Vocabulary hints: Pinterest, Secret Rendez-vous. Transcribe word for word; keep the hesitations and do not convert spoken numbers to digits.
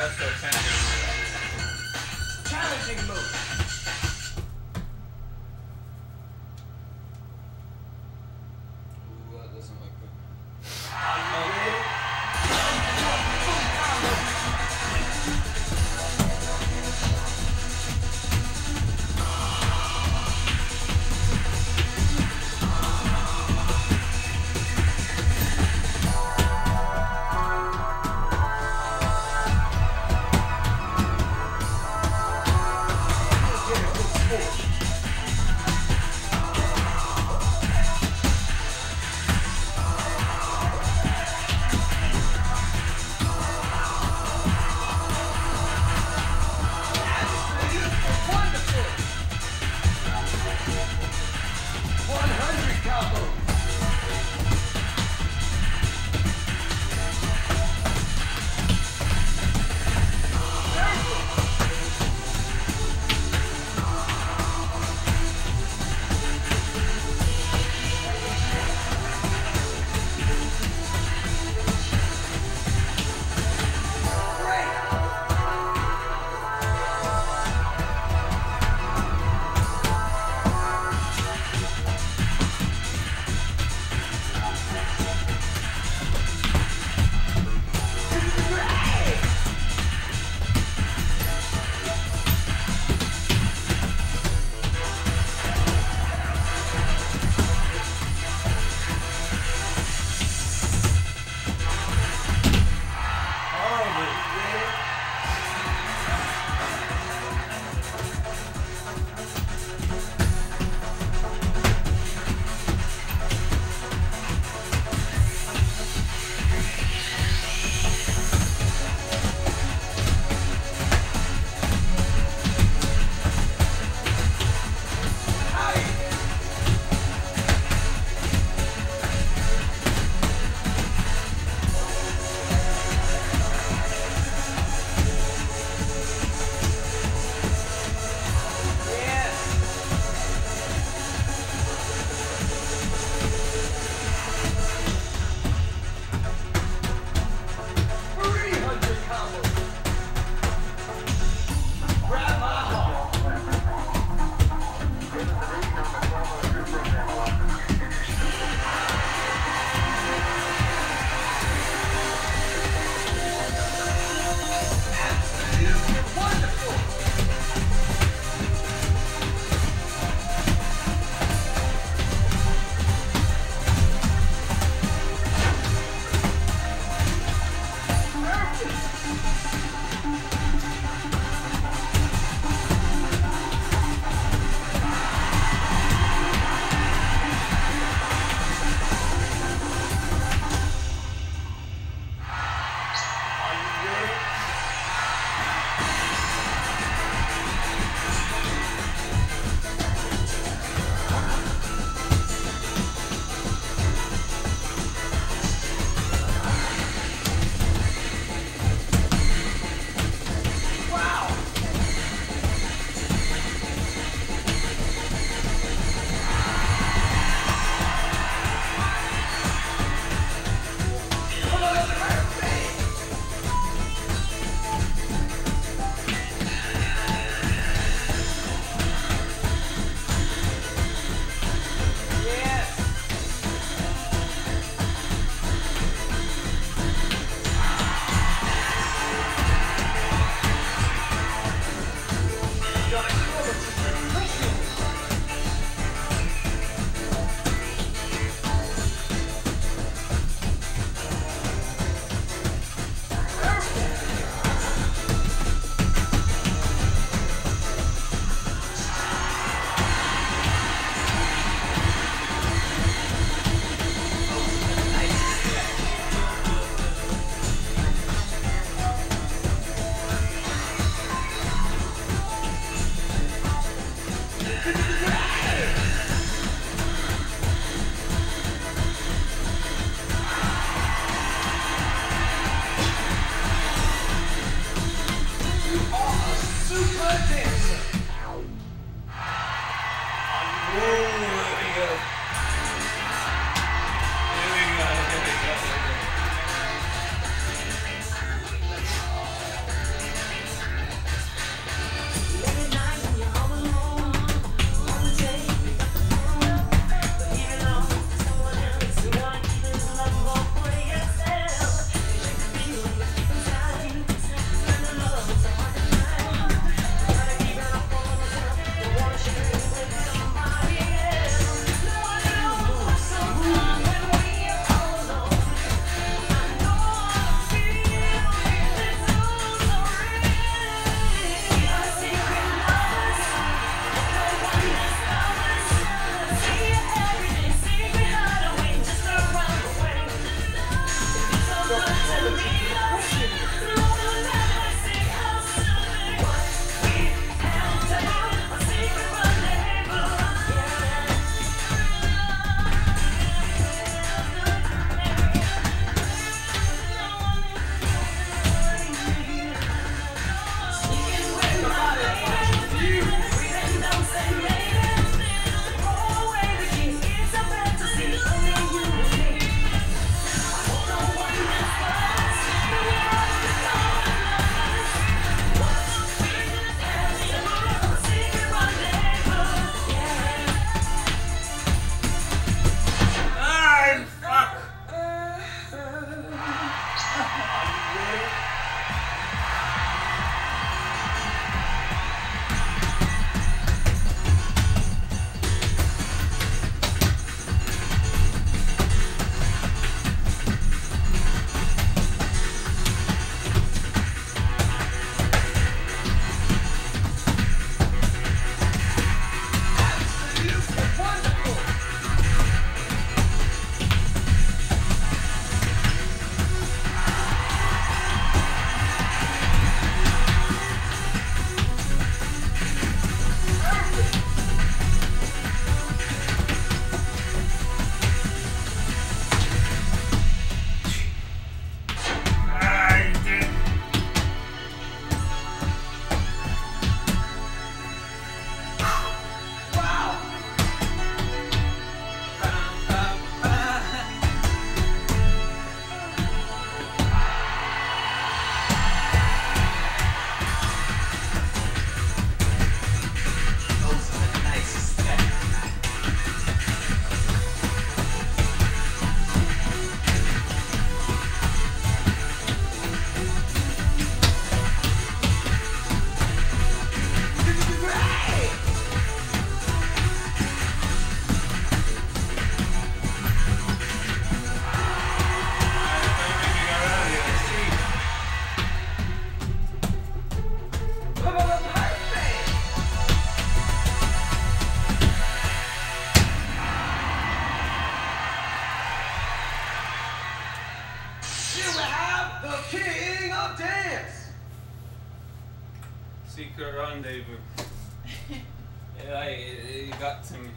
That's the challenge. Challenging move. Ooh, that doesn't look good. Secret Rendezvous. Yeah, it, it got to me.